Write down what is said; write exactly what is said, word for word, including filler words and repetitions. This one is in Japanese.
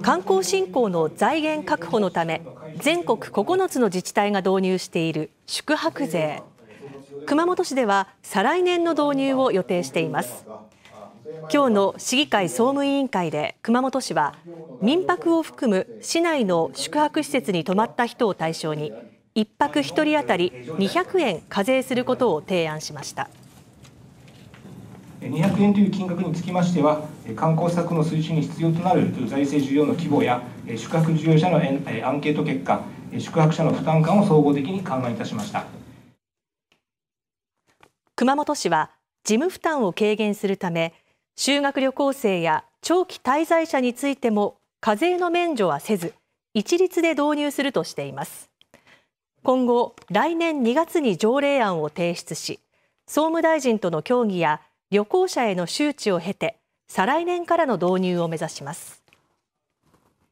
観光振興の財源確保のため全国ここのつの自治体が導入している宿泊税。熊本市では再来年の導入を予定しています。今日の市議会総務委員会で熊本市は民泊を含む市内の宿泊施設に泊まった人を対象にいっぱくひとり当たりにひゃくえん課税することを提案しました。にひゃくえんという金額につきましては、観光施策の推進に必要となる財政需要の規模や宿泊需要者のアンケート結果、宿泊者の負担感を総合的に勘案いたしました。熊本市は事務負担を軽減するため、修学旅行生や長期滞在者についても課税の免除はせず、一律で導入するとしています。今後、来年にがつに条例案を提出し、総務大臣との協議や旅行者への周知を経て、再来年からの導入を目指します。